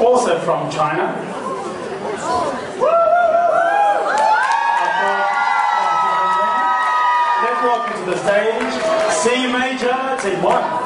also from China. Let's welcome to the stage C Major Team 1.